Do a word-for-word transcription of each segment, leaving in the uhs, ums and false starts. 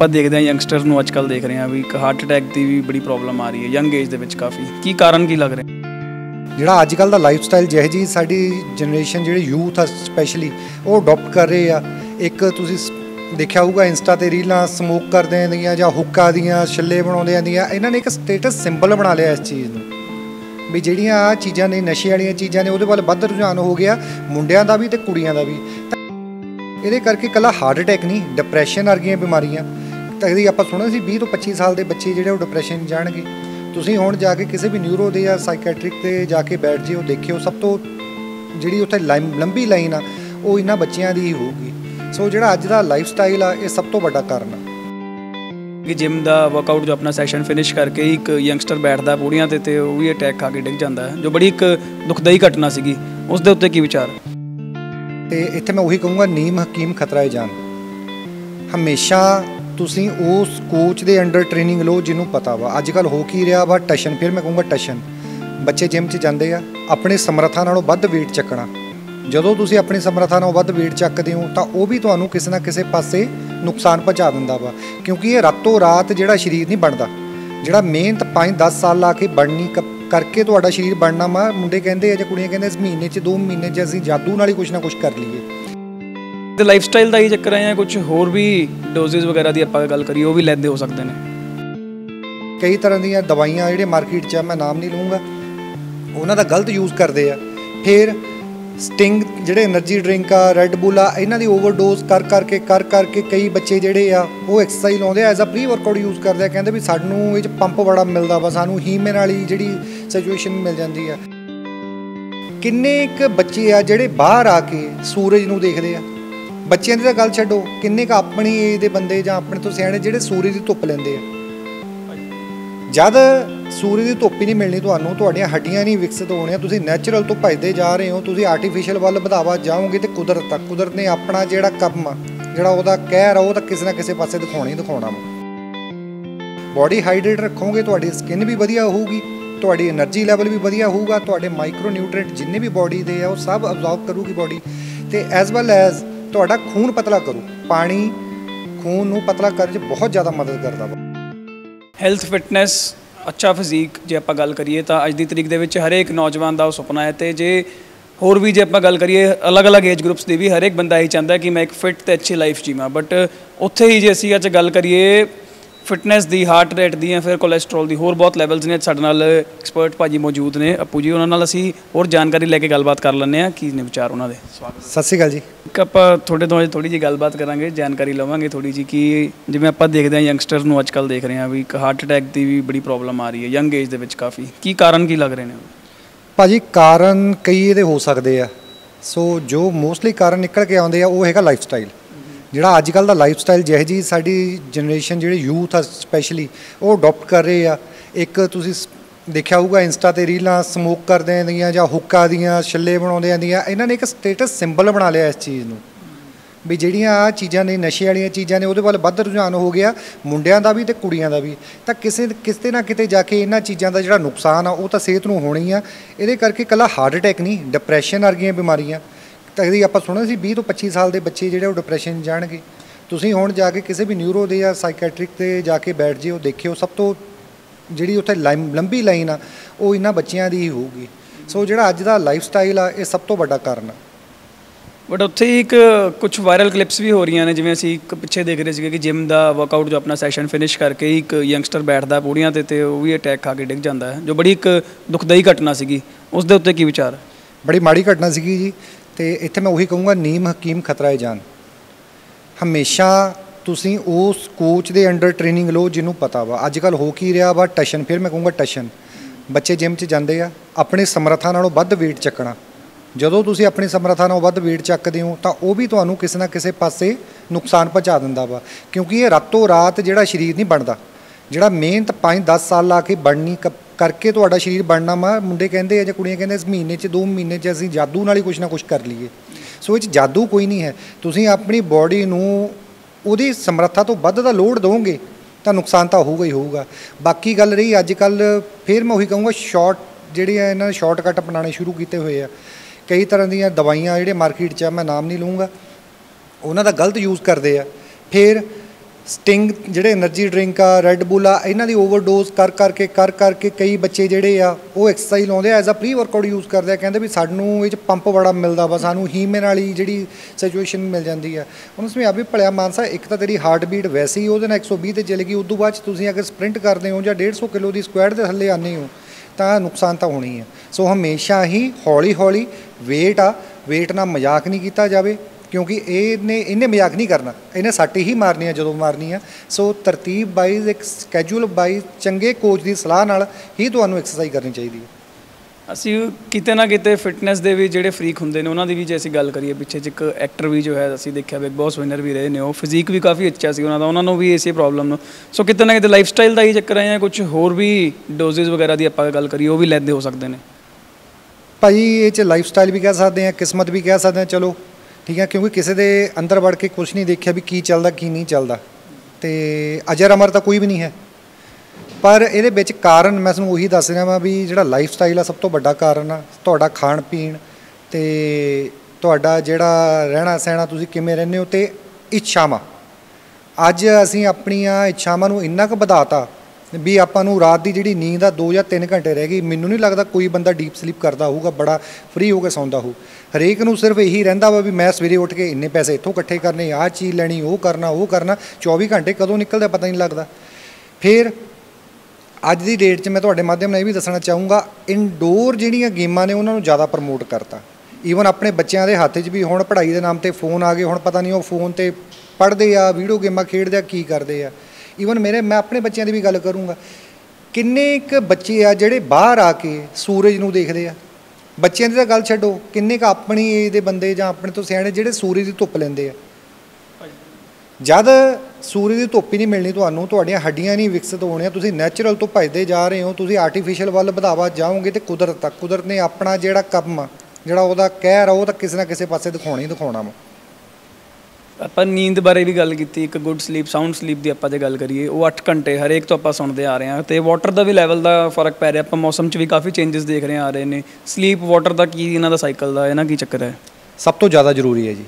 आप देखते हैं यंगस्टर्स नू आजकल देख रहे हैं अभी हार्ट अटैक की भी बड़ी प्रॉब्लम आ रही है यंग एज दे विच काफ़ी की कारण की लग रहे हैं जिहड़ा अजकल दा लाइफस्टाइल जिह जी साडी जनरेशन जिहड़े यूथ आ स्पैशली वो अडॉप्ट कर रहे हैं। एक तुसीं देखिया होगा इंस्टा ते रीलां स्मोक करदे दियां जां हुक्का दियां छल्ले बनाउंदे दियां इन्हां ने एक स्टेटस सिंबल बना लिया इस चीज़ नूं भी जिहड़ियां आ चीज़ां ने नशे वाली चीज़ां ने उहदे वल वध रुझान हो गया मुंडियां दा भी ते कुड़ियां दा भी। ये करके कला हार्ट अटैक नहीं डिप्रैशन वर्गियां बीमारियां तकदी आप सुना सी बीस तो पच्चीस साल के बच्चे जो डिप्रैशन जाएंगे तुसीं हुण जाके किसी भी न्यूरो दे या साइकैट्रिक ते जाके बैठ जिओ देखिओ सब तो जिहड़ी उत्थे लंबी लाइन आ वो इन्हां बच्चियां दी ही होगी। सो जिहड़ा अज दा लाइफस्टाइल आ ये सब तो वड्डा कारण आ कि जिम का वर्कआउट जो अपना सैशन फिनिश करके एक यंगस्टर बैठता पूड़ियां ते ते वो भी अटैक खा के डिग जाता है जो बड़ी एक दुखदाई घटना सीगी उस दे उत्ते की विचार। तो इत्थे मैं उही कहूँगा नीम हकीम खतरा है जान। हमेशा तुसीं उस कोच के अंडर ट्रेनिंग लो जिन्हों पता वा अजकल हो की रहा वा टशन फिर मैं कहूँगा टशन बच्चे जिम च जाते हैं अपने समर्था नालों वध वेट चकना जदों तुसीं अपनी समर्था नालों वध वेट चकदे हो तो वह भी तुहानूं किसी ना किसी पासे नुकसान पहुँचा दिंदा वा क्योंकि ये रातों रात जिहड़ा शरीर नहीं बनता जिहड़ा मेहनत पाँच दस साल ला के बननी करके तो शरीर बनना वा मुंडे कहें जो कुड़ियाँ कहें इस महीने च दो महीने च असीं जादू नाल ही कुछ ना कुछ कर लीए। लाइफ स्टाइल का ही चक्कर है कुछ होर भी डोजेज वगैरह की आप गल करिए वो भी लैंदे हो सकते हैं कई तरह दी दवाइयां जिहड़े मार्केट च मैं नाम नहीं लूँगा उन्हां दा गलत यूज़ करते हैं फिर स्टिंग जिहड़े एनर्जी ड्रिंक आ रैड बुल आ इन्हां दी ओवरडोज कर करके कर करके कई बच्चे जिहड़े आ वो एक्सरसाइज लाउंदे as a pre workout use करदे कहंदे भी सानूं इह पंप बड़ा मिलदा वा सानूं हीमन वाली जिहड़ी सिचुएशन मिल जांदी आ। किन्ने क बच्चे आ जिहड़े बाहर आके सूरज नूं देखदे आ बच्चियां दी तां गल छड्डो किन्ने क अपनी एज दे बंदे जां अपने तो सियाणे जिहड़े सूरज दी धुप्प लैंदे आ जद सूरज की धुप्प ही नहीं मिलनी तुहानूं तुहाडीआं हड्डियां नहीं विकसित होणीआं तुसीं नैचुरल तो भजदे जा रहे हो तुसीं आर्टिफिशियल वल वधावा जाओगे तो कुदरत तक कुदरत ने अपना जिहड़ा कम आ जिहड़ा ओहदा कहर आ ओह तां किसी ना किसी पासे दिखाउणा ही दिखाउणा वा। बॉडी हाइड्रेट रखोगे तुहाडी स्किन भी वधिया होऊगी तुहाडी एनर्जी लैवल भी वधिया होऊगा तुहाडे माइक्रो न्यूट्रिएंट जिन्ने भी बॉडी दे आ ओह सब अब्जॉर्ब करूगी बॉडी ते एज वैल एज तुहाडा खून पतला करू पानी खून नूं पतला करन च बहुत ज़्यादा मदद करदा वा। हेल्थ फिटनेस अच्छा फिजीक जे आप गल करिए तो अज की तरीक के हरेक नौजवान का सुपना है तो जे होर भी जे आप गल करिए अलग अलग एज ग्रुप्स की भी हरेक बंदा यही चाहता है कि मैं एक फिट तो अच्छी लाइफ जीवां बट उत्थे ही जे असीं अज गल करिए फिटनेस की हार्ट रेट दी फिर कोलैसट्रोल की होर बहुत लैवल्स ने साडे नाल एक्सपर्ट भाजी मौजूद ने अप्पू जी उन्हां नाल असीं होर जानकारी लैके गलबात कर लैंदे आ कि ने विचार उन्हां दे। स्वागत सत श्री अकाल जी। एक आपां थोड़े तो थोड़ी जी गलबात करांगे जानकारी लवांगे थोड़ी जी कि जिवें आपां देखदे हां यंगस्टर्स नूं अजकल देख रहे हैं भी हार्ट अटैक की भी बड़ी प्रॉब्लम आ रही है यंग एज दे विच काफ़ी की कारण की लग रहे हैं भाजी। कारण कई इहदे हो सकदे आ सो जो मोस्टली कारण निकल के आउंदे आ ओह हैगा लाइफ स्टाइल जिहड़ा अजकल दा लाइफस्टाइल जिह जी साडी जनरेशन जिहड़े यूथ आ स्पैशली वो अडॉप्ट कर रहे आ। एक तुसीं देखिया होगा इंस्टा ते रीलां स्मोक करदे दियां जां हुक्का दियां छल्ले बनाउंदे दियां इन्हां ने एक स्टेटस सिंबल बना लिया इस चीज़ नूं भी जिहड़ियां आ चीज़ां ने नशे वाली चीज़ां ने उहदे वल वध रुझान हो गया मुंडियां दा भी ते कुड़ियां दा भी तां किसे किसे ना किते जाके इन्हां चीज़ां दा जिहड़ा नुकसान आ ओह तां सेहत नूं होणी आ। इहदे करके कला हार्ट अटैक नहीं डिप्रैशन वर्गियां बीमारियां तकदी आप सुना सी बीस तो पच्चीस साल के बच्चे जो डिप्रैशन जाएंगे तुसीं हुण जाके किसी भी न्यूरो दे या साइकैट्रिक ते जाके बैठ जिओ देखिओ सब तो जिहड़ी उत्थे लंबी लाइन आ वो इन्हां बच्चियां दी ही होगी। सो जिहड़ा अज दा लाइफस्टाइल आ ये सब तो वड्डा कारण आ बट उत्थे एक कुछ वायरल क्लिप्स भी हो रही ने जिवें असीं एक पिछे देख रहे थे कि जिम का वर्कआउट जो अपना सैशन फिनिश करके एक यंगस्टर बैठता पूड़ियां ते ते वो भी अटैक खा के डिग जाता है जो बड़ी एक दुखदाई घटना सीगी उस दे उत्ते की विचार। बड़ी माड़ी घटना सीगी जी तो इत्थे मैं उही कहूँगा नीम हकीम खतरा है जान। हमेशा तुसीं उस कोच के अंडर ट्रेनिंग लो जिन्हों पता वा अजकल हो की रहा वा टशन फिर मैं कहूँगा टशन बच्चे जिम च जाते हैं अपने समर्था नालों वध वेट चकना जदों तुसीं अपनी समर्था नालों वध वेट चकदे हो तो वह भी तुहानूं किसी ना किसी पासे नुकसान पहुँचा दिंदा वा क्योंकि ये रातों रात जिहड़ा शरीर नहीं बनता जिहड़ा मेहनत पाँच दस साल ला के बननी क करके तो शरीर बनना वा मुंडे कहें जो कुड़ियाँ कहें इस महीने च दो महीने च असीं जादू नाल ही कुछ ना कुछ कर लीए। सो ये जादू कोई नहीं है तुसीं अपनी बॉडी नूं उहदी समर्था तो वध दा लोड दोगे तो नुकसान तो होगा ही होगा। बाकी गल रही अजकल फिर मैं उही कहूँगा शॉर्ट जिहड़े इन्हां ने शॉर्टकट अपनाने शुरू किए हुए आ कई तरह दी दवाइयां जिहड़े मार्केट च मैं नाम नहीं लूँगा उन्हां दा गलत यूज़ करदे आ फिर ਸਟਿੰਗ ਜਿਹੜੇ એનર્ਜੀ ਡਰਿੰਕ ਆ ਰੈੱਡ ਬੁਲ ਆ ਇਹਨਾਂ ਦੀ ਓਵਰਡੋਜ਼ ਕਰ ਕਰਕੇ ਕਰ ਕਰਕੇ ਕਈ ਬੱਚੇ ਜਿਹੜੇ ਆ ਉਹ ਐਕਸਰਸਾਈਜ਼ ਲਾਉਂਦੇ as a pre workout use ਕਰਦੇ ਆ। ਕਹਿੰਦੇ ਵੀ ਸਾਨੂੰ ਇਹ ਚ ਪੰਪ ਬੜਾ ਮਿਲਦਾ ਵਾ, ਸਾਨੂੰ ਹੀਮਨ ਵਾਲੀ ਜਿਹੜੀ ਸਿਚੁਏਸ਼ਨ ਮਿਲ ਜਾਂਦੀ ਆ। ਉਹਨੂੰ ਸਮਝਾ ਵੀ ਭਲਿਆ ਮਾਨਸਾ, ਇੱਕ ਤਾਂ ਤੇਰੀ ਹਾਰਟ ਬੀਟ ਵੈਸੇ ਹੀ ਉਹਦੇ ਨਾਲ ਇੱਕ ਸੌ ਵੀਹ ਤੇ ਚਲੇਗੀ, ਉਦੋਂ ਬਾਅਦ ਤੁਸੀਂ ਅਗਰ ਸਪ੍ਰਿੰਟ ਕਰਦੇ ਹੋ ਜਾਂ ਇੱਕ ਸੌ ਪਚਾਸ ਕਿਲੋ ਦੀ ਸਕੁਐਟ ਦੇ ਥੱਲੇ ਆਉਂਦੇ ਹੋ ਤਾਂ ਨੁਕਸਾਨ ਤਾਂ ਹੋਣੀ ਹੈ। ਸੋ ਹਮੇਸ਼ਾ ਹੀ ਹੌਲੀ ਹੌਲੀ ਵੇਟ ਆ ਵੇਟ ਨਾਲ ਮਜ਼ਾਕ ਨਹੀਂ ਕੀਤਾ ਜਾਵੇ, क्योंकि इन्हें इन्हें मजाक नहीं करना, इन्हें सट ही मारनी है जो मारनी है। सो तरतीब वाइज एक स्कैजूल वाइज चंगे कोच की सलाह नाल ही तुहानू एक्सरसाइज करनी चाहिए है। असी किते ना किते फिटनेस दे भी जिहड़े फ्रीक हुंदे ने उन्हां दी भी जे असी गल करिए, पिछे ज एक एक्टर भी जो है असी देखा बिग बॉस विनर भी रहे ने, वो फिजीक भी काफ़ी अच्छा सी उन्हां दा, उन्हां नूं भी इसी प्रॉब्लम। सो किते ना किते लाइफस्टाइल दा ही चक्कर है, कुछ होर भी डोजेज वगैरह की आपां गल करिए वो भी लैंदे हो सकदे ने भाई। ये लाइफस्टाइल भी कह सकते हैं, किस्मत भी कह सकते हैं, चलो ठीक है, क्योंकि किसी के अंदर वड़ के कुछ नहीं देखा भी की चलता की नहीं चलता। तो अजर अमर तो कोई भी नहीं है, पर ये कारण मैं सूँ उ दस रहा वा भी जो लाइफ स्टाइल आ सब तो बड़ा कारण आ, तुहाडा खाण पीण ते तुहाडा जिहड़ा रहना सहना तुसीं किवें रहिंदे हो ते इच्छावां। अज असीं अपणियां इच्छावां नूं इन्ना क वधाता भी आपां नूं रात दी जिहड़ी नींद आ दो या तीन घंटे रह गई। मैनूं नहीं लगता कोई बंदा डीप स्लीप करता होगा, बड़ा फ्री होकर सौंदा हो। हरेक नूं सिर्फ यही रहिंदा वा भी मैं सवेरे उठ के इन्ने पैसे इत्थों इकट्ठे करने, आह चीज़ लैनी, वो करना वो करना। चौबी घंटे कदों निकलदा पता नहीं लगता। फिर अज दी डेट 'च मैं तुहाडे माध्यम नाल इह वी दसणा चाहूँगा, इनडोर जिहड़ियां गेमां ने उन्हां नूं ज़्यादा प्रमोट करता। ईवन अपने बच्चों के हथ 'च भी हुण पढ़ाई दे नाम ते फोन आ गए, हुण पता नहीं वो फोन ते पढ़दे आ, वीडियो गेमां खेडदे आ, की करदे आ। ईवन मेरे मैं अपने बच्चों की भी गल करूँगा, किन्ने क बच्चे आ जिहड़े बाहर आके सूरज नूं देखदे आ। बच्चों की तो गल छड्डो, किन्ने क अपनी एज दे बंदे जां अपने तो सियाणे जिहड़े सूरज की धुप्प लैंदे आ। जद सूरज की धुप्प ही नहीं मिलनी तुहानूं, तुहाडीआं हड्डियां नहीं विकसित होणीआं, तुसीं नैचुरल तो भजदे जा रहे हो, तुसीं आर्टिफिशियल वल वधावा जाओगे। तो कुदरत तक कुदरत ने अपना जिहड़ा कम आ जिहड़ा उहदा कहर आ, उह किसी ना किसी पासे दिखाउणी दिखाउणा वा। ਆਪਾਂ ਨੀਂਦ ਬਾਰੇ ਵੀ ਗੱਲ ਕੀਤੀ, ਇੱਕ ਗੁੱਡ ਸਲੀਪ ਸਾਊਂਡ ਸਲੀਪ ਦੀ ਆਪਾਂ ਜੇ ਗੱਲ ਕਰੀਏ ਉਹ ਅੱਠ ਘੰਟੇ ਹਰੇਕ ਤੋਂ ਆਪਾਂ ਸੁਣਦੇ ਆ ਰਹੇ ਹਾਂ। ਅਤੇ ਵਾਟਰ ਦਾ ਵੀ ਲੈਵਲ ਦਾ ਫਰਕ ਪੈ ਰਿਹਾ, ਆਪਾਂ ਮੌਸਮ 'ਚ ਵੀ ਕਾਫੀ ਚੇਂਜਸ ਦੇਖ ਰਹੇ ਆ ਰਹੇ ਨੇ। ਸਲੀਪ ਵਾਟਰ ਦਾ ਕੀ ਇਹਨਾਂ ਦਾ ਸਾਈਕਲ ਦਾ ਇਹਨਾਂ ਕੀ ਚੱਕਰ ਹੈ? ਸਭ ਤੋਂ ਜ਼ਿਆਦਾ ਜ਼ਰੂਰੀ ਹੈ ਜੀ।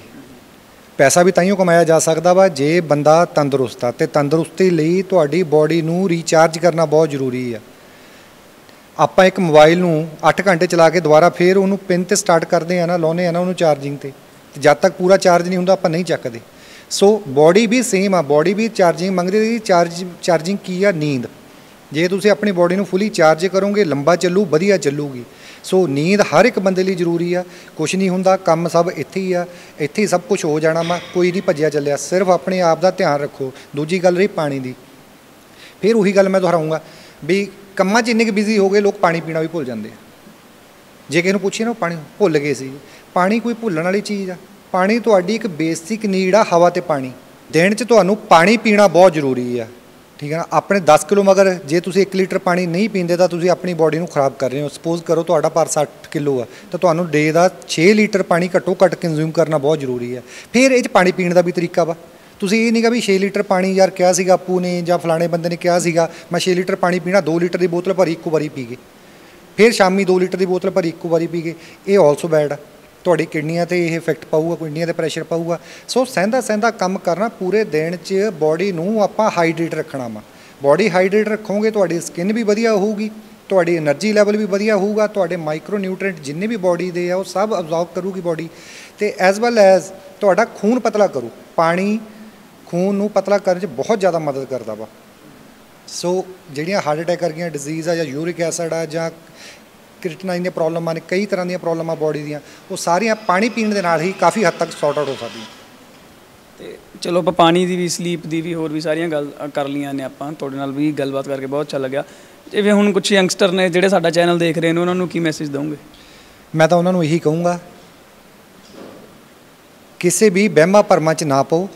ਪੈਸਾ ਵੀ ਤਾਂ ਹੀ ਕਮਾਇਆ ਜਾ ਸਕਦਾ ਵਾ ਜੇ ਬੰਦਾ ਤੰਦਰੁਸਤ ਆ, ਅਤੇ ਤੰਦਰੁਸਤੀ ਲਈ ਤੁਹਾਡੀ ਬੋਡੀ ਨੂੰ ਰੀਚਾਰਜ ਕਰਨਾ ਬਹੁਤ ਜ਼ਰੂਰੀ ਆ। ਆਪਾਂ ਇੱਕ ਮੋਬਾਈਲ ਨੂੰ ਅੱਠ ਘੰਟੇ ਚਲਾ ਕੇ ਦੁਬਾਰਾ ਫਿਰ ਉਹਨੂੰ ਪਿੰਨ 'ਤੇ ਸਟਾਰਟ ਕਰਦੇ ਆ ਨਾ, ਲਾਉਂਦੇ ਆ ਨਾ ਉਹਨੂੰ ਚਾਰਜਿੰਗ 'ਤੇ, जब तक पूरा चार्ज नहीं होता आप नहीं चकते। सो बॉडी भी सेम आ, बॉडी भी चार्जिंग मंगती। चार्ज चार्जिंग की आ नींद। जे तुम अपनी बॉडी में फुली चार्ज करोगे लंबा चलू वधिया चलूगी। सो नींद हर एक बंदे लिए जरूरी आ। कुछ नहीं होंदा, काम सब इत्थे ही आ, इत्थे ही सब कुछ हो जाना वा, कोई नहीं भजया चलिया। सिर्फ अपने आप का ध्यान रखो। दूजी गल रही पानी की, फिर उही गल मैं दोहराऊँगा भी कामां 'च इन्ने बिजी हो गए लोग पानी पीना भी भुल जाते हैं। जे किसी नूं पुछिए ना पानी भुल गए सी, पानी कोई भुलण वाली चीज़ आ? पानी तुहाडी एक बेसिक नीड आ, हवा ते पानी। दिन च तुहानू पानी पीना बहुत जरूरी आ, ठीक है ना। अपने दस किलो मगर जे तुसी एक लीटर पानी नहीं पींदे तां तुसी अपनी बॉडी नूं खराब कर रहे हो। सपोज करो तुहाडा भार साठ किलो आ तां तुहानू डे दा छे लीटर पानी घट्टो घट कंज्यूम करना बहुत जरूरी है। फिर ये पानी पीने का भी तरीका वा। तुसी ये नहीं कहा भी छे लीटर पानी यार क्या सीगा आपू ने जां फलाणे बंदे ने क्या सीगा मैं छे लीटर पानी पीना, दो लीटर की बोतल भरी एक बारी पी गए, फिर शामी दो लीटर की बोतल भरी एक बारी पी गए। ये ऑलसो बैड आ, ਤੁਹਾਡੀ ਕਿਡਨੀਆਂ ਤੇ ਇਹ ਇਫੈਕਟ ਪਾਊਗਾ, ਕਿਡਨੀਆਂ ਤੇ ਪ੍ਰੈਸ਼ਰ ਪਾਊਗਾ। ਸੋ ਸਹਿੰਦਾ ਸਹਿੰਦਾ ਕੰਮ ਕਰਨਾ, ਪੂਰੇ ਦਿਨ 'ਚ ਬੋਡੀ ਨੂੰ ਆਪਾਂ ਹਾਈਡਰੇਟ ਰੱਖਣਾ ਵਾ। ਬੋਡੀ ਹਾਈਡਰੇਟ ਰੱਖੋਗੇ ਤੁਹਾਡੀ ਸਕਿਨ ਵੀ ਵਧੀਆ ਹੋਊਗੀ, ਤੁਹਾਡੀ એનર્ਜੀ ਲੈਵਲ ਵੀ ਵਧੀਆ ਹੋਊਗਾ, ਤੁਹਾਡੇ ਮਾਈਕਰੋ ਨਿਊਟ੍ਰੀਐਂਟ ਜਿੰਨੇ ਵੀ ਬੋਡੀ ਦੇ ਆ ਉਹ ਸਭ ਅਬਜ਼ੌਰਬ ਕਰੂਗੀ ਬੋਡੀ। ਤੇ ਐਜ਼ ਵੈਲ ਐਜ਼ ਤੁਹਾਡਾ ਖੂਨ ਪਤਲਾ ਕਰੂ। ਪਾਣੀ ਖੂਨ ਨੂੰ ਪਤਲਾ ਕਰਨ 'ਚ ਬਹੁਤ ਜ਼ਿਆਦਾ ਮਦਦ ਕਰਦਾ ਵਾ। ਸੋ ਜਿਹੜੀਆਂ ਹਾਰਟ ਅਟੈਕ ਵਰਗੀਆਂ ਡਿਜ਼ੀਜ਼ ਆ ਜਾਂ ਯੂਰਿਕ ਐਸਿਡ ਆ ਜਾਂ क्रिएटिनाइन दी प्रॉब्लम ने, कई तरह दी प्रॉब्लम आ बॉडी दी, वो सारियां पानी पीने दे नाल ही काफ़ी हद तक सॉर्ट आउट हो सकदी। ते चलो आप पानी दी भी, स्लीप दी भी, होर भी सारियां गल कर लियां ने। आपां तुहाडे नाल भी गलबात करके बहुत अच्छा लग्या। जिवें हुण कुछ यंगस्टर ने जिहड़े साडा चैनल देख रहे ने, उन्हां नूं की मैसेज दऊंगे? मैं तां उन्हां नूं यही कहूँगा, किसी भी वहमां भरमां च ना पाओ।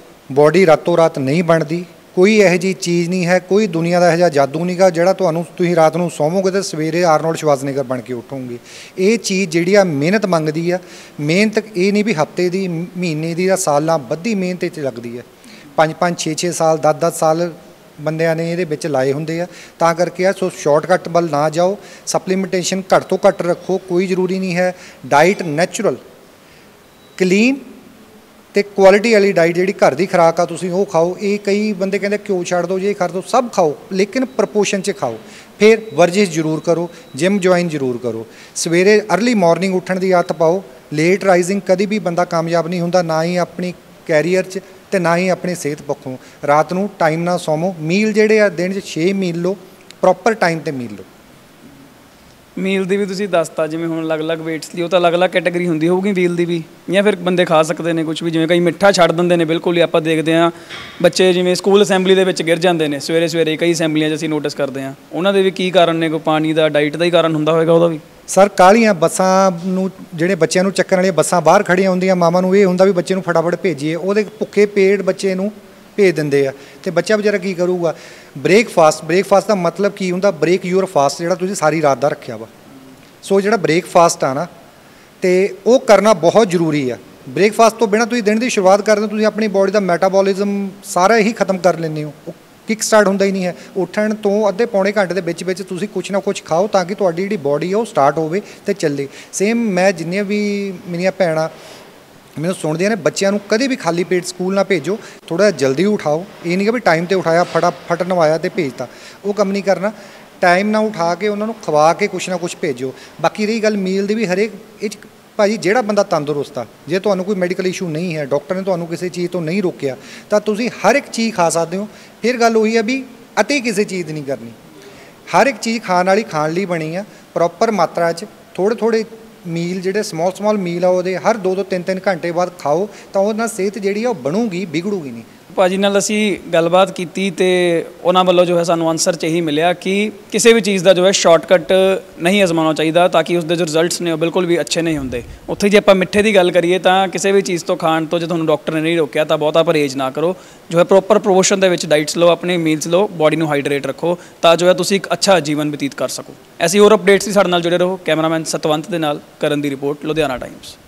बॉडी रातों रात नहीं बनती, कोई यह जी चीज़ नहीं है, कोई दुनिया का यह जहा जादू नहीं गा जिहड़ा तुहानूं तुसीं रात नूं सोवोगे तो सवेरे आर्नोल्ड श्वाज़नेगर बन के उठोगे। ये चीज़ जिहड़ी आ मेहनत मंगदी आ। मेहनत ये नहीं भी हफ्ते की, महीने की, साल बद्धी मेहनत इत्थे लगदी है। पाँच पाँच छे छे साल दस दस साल बंदियां ने इहदे विच लाए हुंदे आ, तां करके आ। सो शॉर्टकट वल ना जाओ, सप्लीमेंटेशन घट तो घट रखो, कोई जरूरी नहीं है। डाइट नैचुरल, क्लीन तो क्वालिटी वाली डाइट जी घर की खुराक आ तुसीं वो खाओ। ये कई बंदे कहते घ्यो छड़ दो ये कर दो, सब खाओ लेकिन प्रपोर्शन च खाओ। फिर वर्जिश जरूर करो, जिम ज्वाइन जरूर करो, सवेरे अर्ली मॉर्निंग उठने की आदत पाओ। लेट राइजिंग कभी भी बंदा कामयाब नहीं होंदा, ना ही अपनी कैरीयर च ते ना ही अपनी सेहत पक्षों। रात को टाइम ना सोवो, मील जिहड़े आ दिन च छे मील लो, प्रॉपर टाइम ते मील लो। मील की भी तुसीं दसता जिवें हुण अलग अलग वेट्स दी अलग अलग कैटेगरी हुंदी होगी मील की भी, या फिर बंदे खा सकते हैं कुछ भी जिवें कई मिठा छड्ड दिंदे ने बिल्कुल ही। आपां देखदे हां बच्चे जिवें स्कूल असैंबली दे विच गिर जांदे ने सवेरे सवेरे, कई असैंबलियां असीं नोटिस करदे हां। उहनां दे भी की कारण ने, कोई पानी दा डाइट दा ही कारण हुंदा होएगा उहदा भी। सर कालियां बसां नूं जिहड़े बच्चों नूं चक्कण वाली बसां बाहर खड़ियां हुंदियां, मावां नूं इह हुंदा भी बच्चे नूं फटाफट भेजीए, उहदे भुक्खे पेट बच्चे नूं भेज दिंदे आ ते बच्चा बेचारा की करूगा। ब्रेकफास्ट ब्रेकफास्ट का मतलब की हुंदा, ब्रेक यूर फास्ट जिहड़ा तुसीं सारी रात दा रखिया वा। सो जिहड़ा ब्रेकफास्ट आ ना ते वो करना बहुत जरूरी है। ब्रेकफास्ट तो बिना तुसीं दिन की शुरुआत करदे तुसीं अपनी बॉडी का मैटाबॉलिज्म सारा ही खत्म कर लैंदे हो, किक स्टार्ट हुंदा ही नहीं है। उठण तो अद्धे पौने घंटे के बीच बीच तुसीं कुछ ना कुछ खाओ ताकि तुहाडी जिहड़ी बॉडी है वो स्टार्ट होवे ते चले। सेम मैं जिन्नियां भी मेरियां भैणां मैनूं सुणदियां ने, बच्चों को कभी भी खाली पेट स्कूल ना भेजो, थोड़ा जल्दी उठाओ। ये नहीं कि टाइम पर उठाया फटाफट नवाया तो भेजता, वो कम नहीं करना। टाइम ना उठा के उन्होंने खवा के कुछ ना कुछ भेजो। बाकी रही गल मील की भी, हरेक ये भाजी जोड़ा बंदा तंदुरुस्त आ, जे तो कोई मैडिकल इशू नहीं है, डॉक्टर ने तो किसी चीज़ तो नहीं रोकया, तो तुसीं हर एक चीज़ खा सकते हो। फिर गल उही है भी अति किसी चीज़ नहीं करनी, हर एक चीज़ खाने वाली खाने लिए बनी है प्रॉपर मात्रा च। थोड़े थोड़े मील जिहड़े स्मॉल स्मॉल मील आ उहदे हर दो दो तीन तीन घंटे बाद खाओ, तो उहदे नाल सेहत जिहड़ी आ बनूगी, बिगड़ूगी नहीं। भाजी नाल असीं गलबात कीती ते उहनां वल्लों जो है सानूं आंसर च यही मिलिया कि किसी भी चीज़ का जो है शॉर्टकट नहीं अजमाना चाहिए, ताकि उसके जो रिजल्ट्स ने बिल्कुल भी अच्छे नहीं होंगे। उत्थे जे आपां मिठे की गल करिए तां किसी भी चीज़ तो खाण तो जो तुहानूं डॉक्टर ने नहीं रोकया तो बहुता परहेज ना करो, जो है प्रॉपर प्रोपोर्शन दे विच डाइट्स लो, अपने मील्स लो, बॉडी नूं हाइड्रेट रखो, तां जो है तुसीं एक अच्छा जीवन बतीत कर सको। ऐसी होर अपडेट्स भी साडे नाल जुड़े रहो। कैमरामैन सतवंत दे नाल करण दी रिपोर्ट, लुधियाना टाइम्स।